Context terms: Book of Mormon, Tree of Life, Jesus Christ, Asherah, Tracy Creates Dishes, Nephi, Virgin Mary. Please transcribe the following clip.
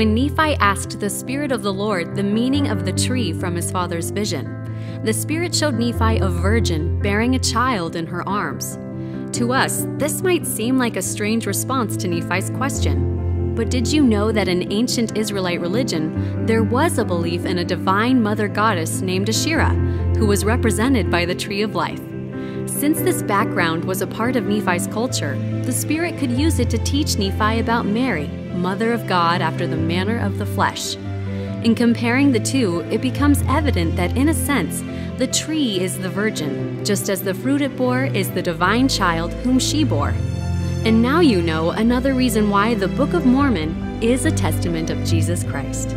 When Nephi asked the Spirit of the Lord the meaning of the tree from his father's vision, the Spirit showed Nephi a virgin bearing a child in her arms. To us, this might seem like a strange response to Nephi's question. But did you know that in ancient Israelite religion, there was a belief in a divine mother goddess named Asherah, who was represented by the Tree of Life? Since this background was a part of Nephi's culture, the Spirit could use it to teach Nephi about Mary, Mother of God after the manner of the flesh. In comparing the two, it becomes evident that, in a sense, the tree is the virgin, just as the fruit it bore is the divine child whom she bore. And now you know another reason why the Book of Mormon is a testament of Jesus Christ.